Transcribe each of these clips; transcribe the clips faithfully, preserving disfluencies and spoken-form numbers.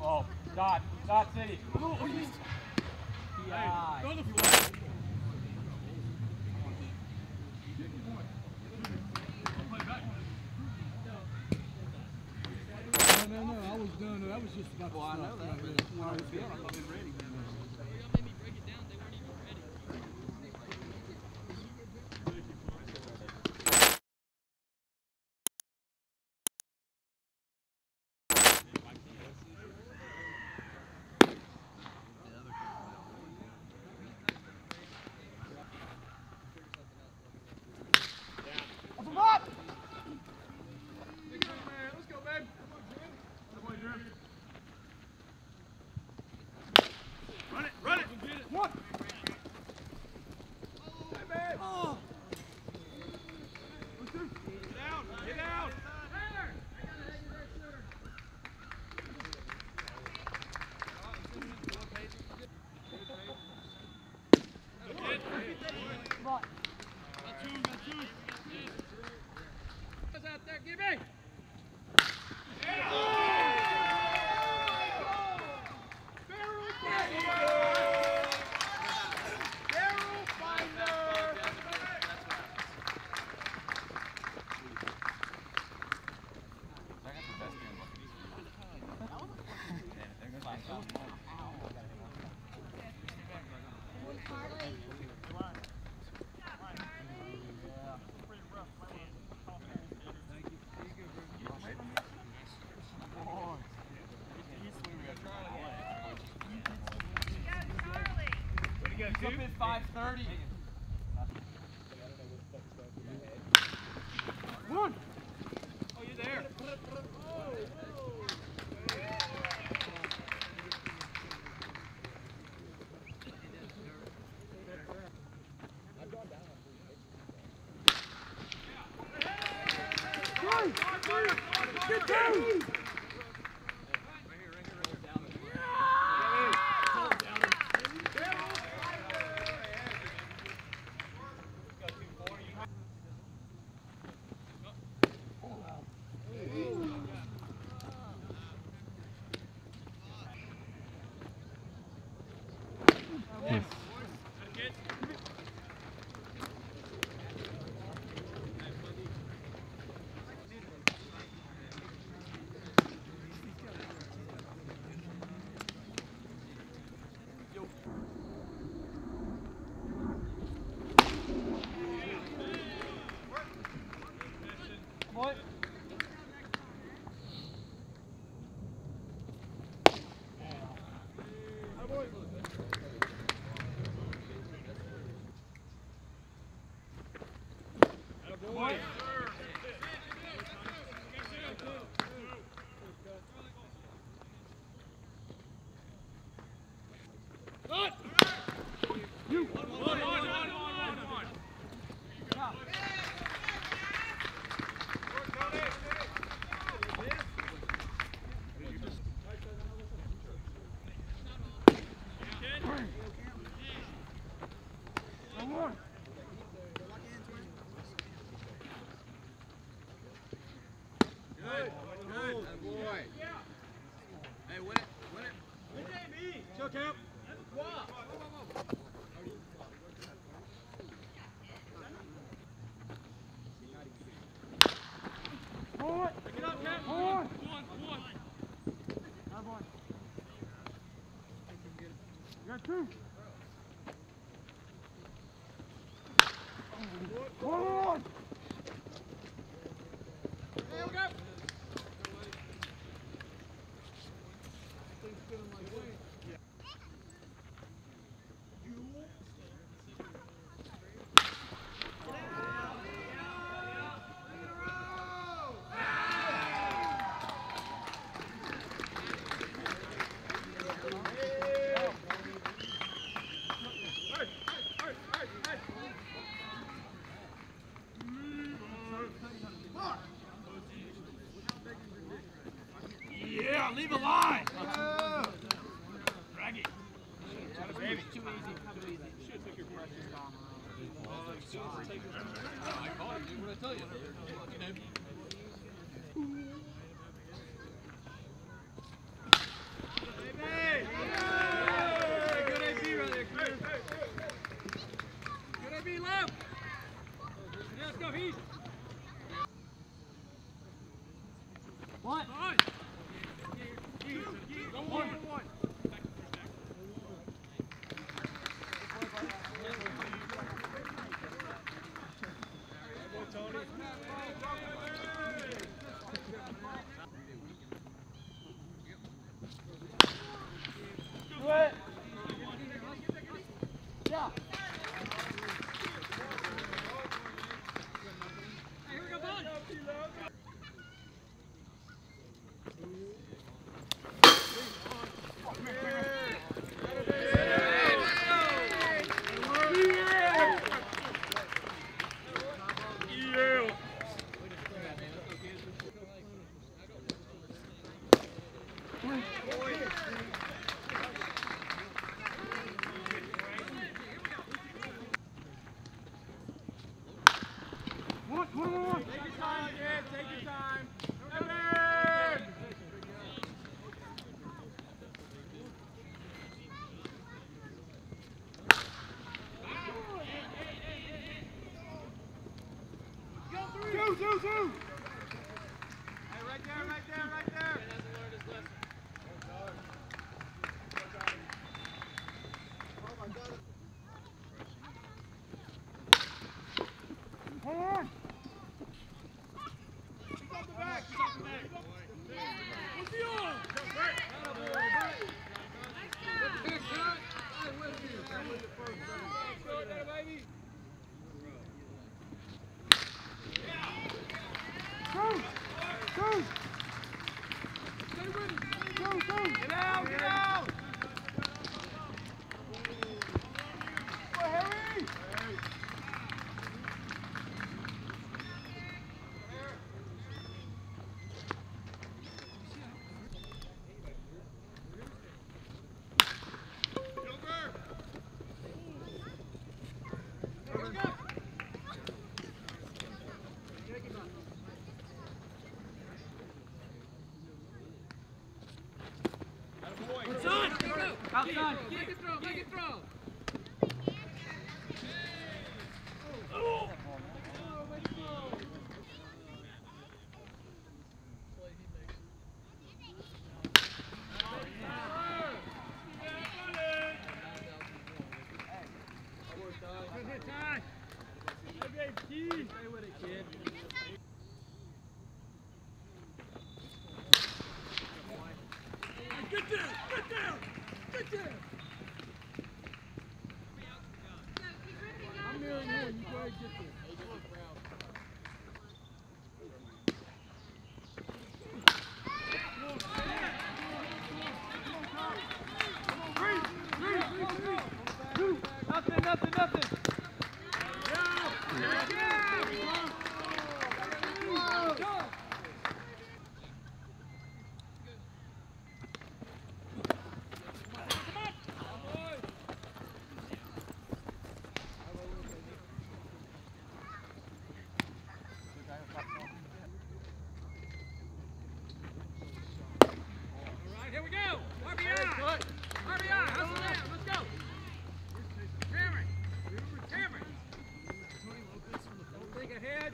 Oh, dot, dot city. Oh, oh, yes. Yeah. Hey, go No, no, I was done. That was just about well, to I know that. Right but when I was done, I thought they were ready. Y'all made me break it down. They weren't even ready. Up at five thirty. One. Oh, you're there. Get down. Two. One. Here we go. Leave a line! Yeah. Drag it. Baby. Too easy. Too easy. You should have took your precious time. Oh, you should have taken your precious time. I called you, dude. What did I tell you? You know. One. One. One. One. Outside. Make it throw, make it throw.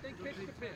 Think pitch to pitch.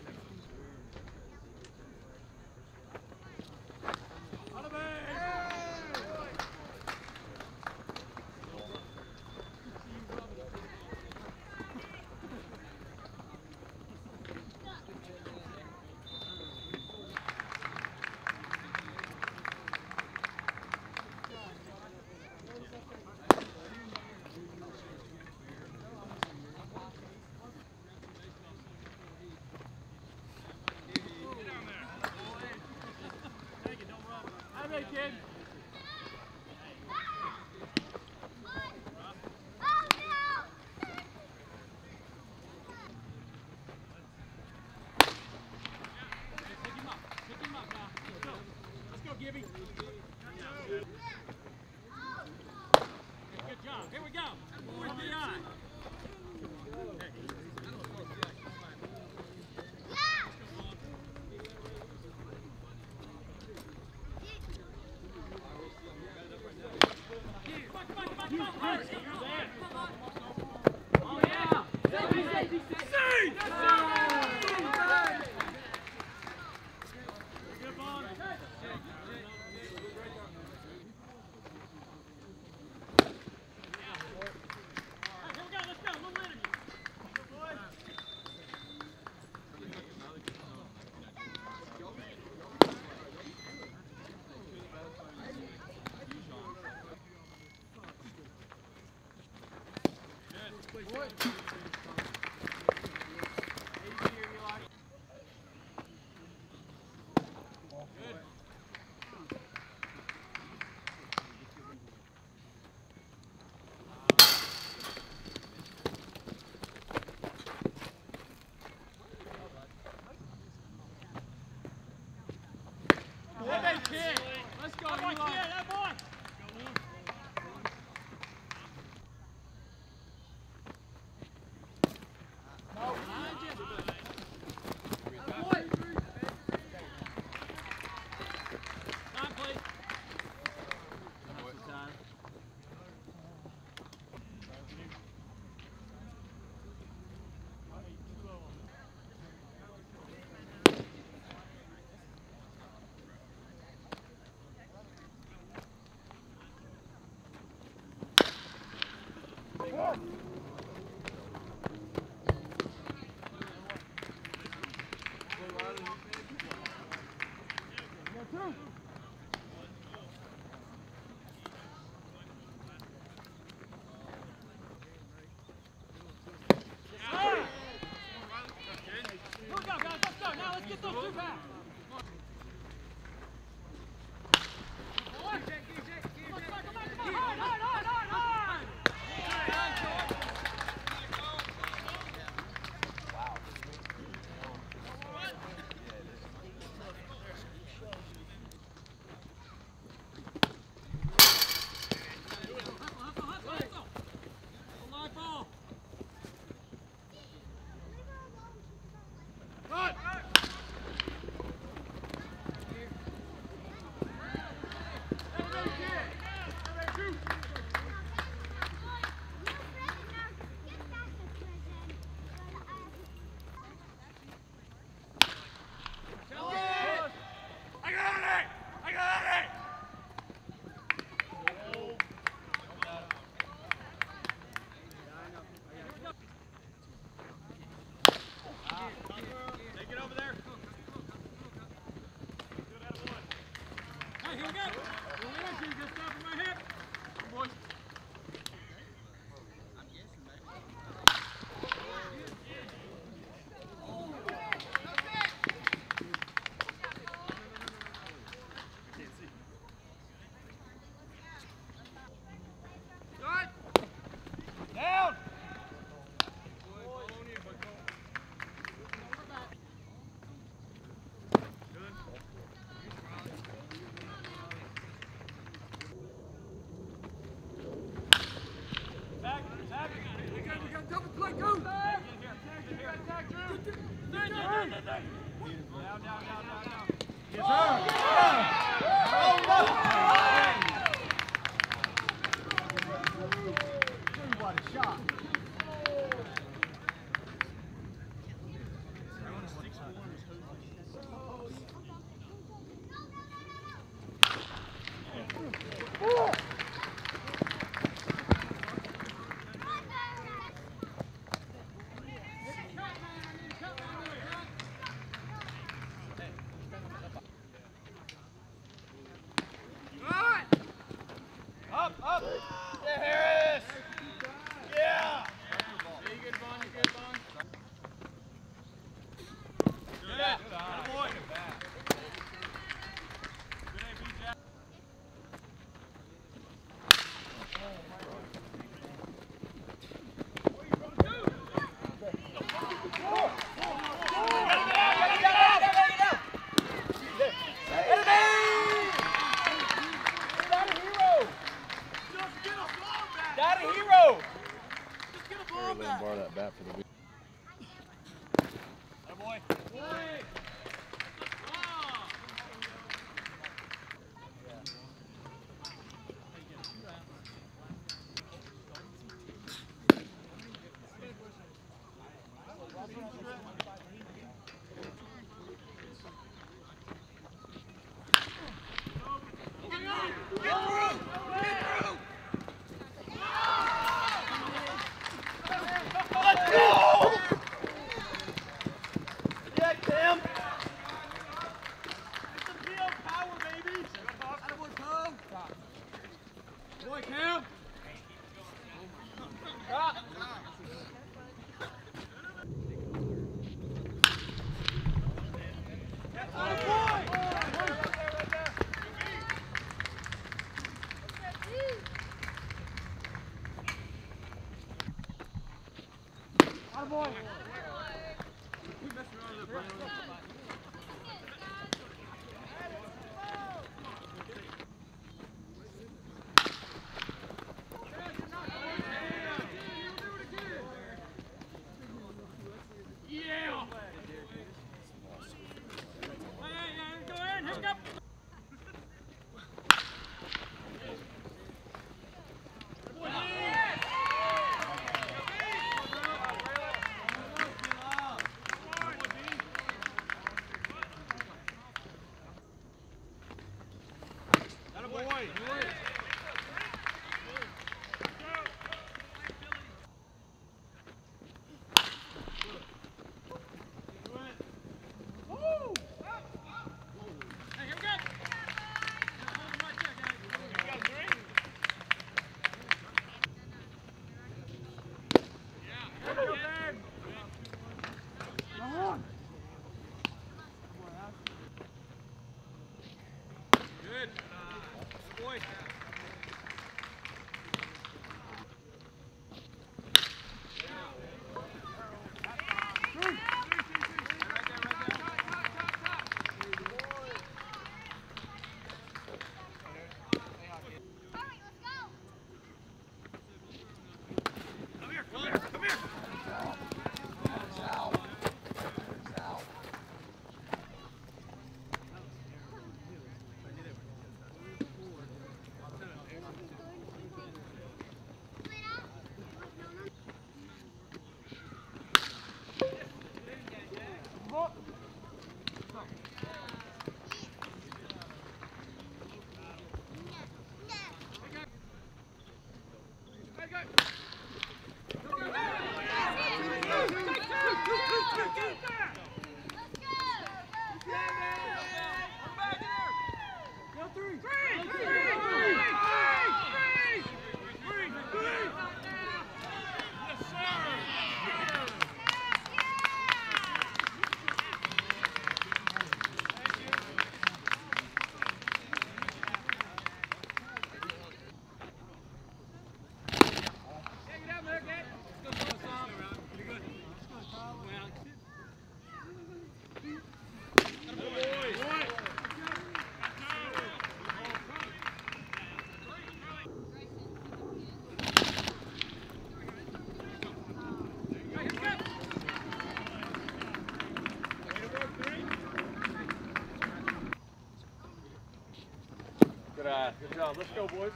Good job. Let's go, boys.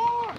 Four!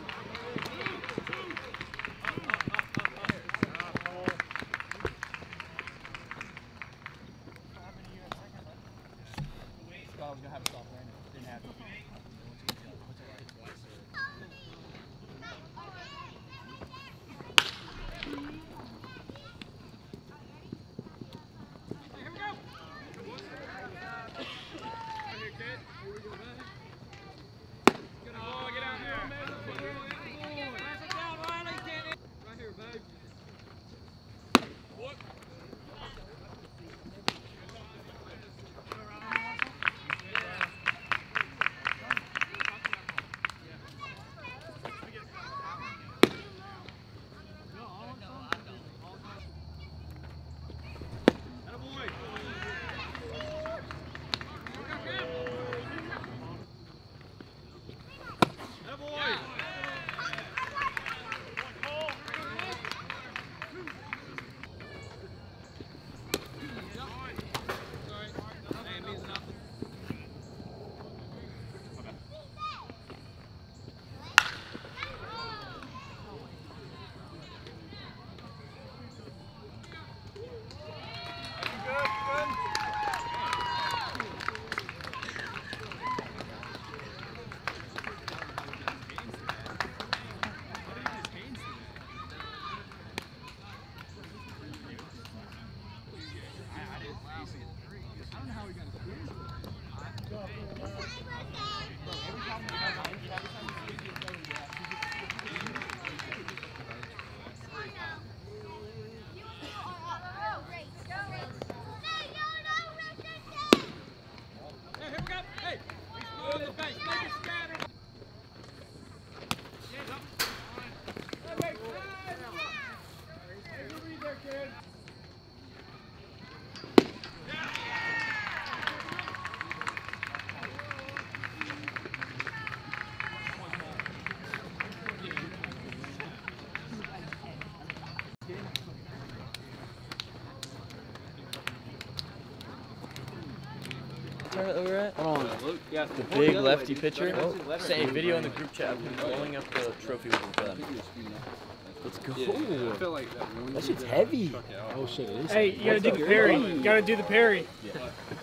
tournament that we were at? Oh, yeah, the big the lefty way, pitcher. Oh. Same video in the group chat. I've been rolling up the trophy with them. Let's go. Yeah, I feel like that, that shit's heavy. Oh shit, it is. Hey, you gotta What's do the parry. You gotta do the parry. Yeah.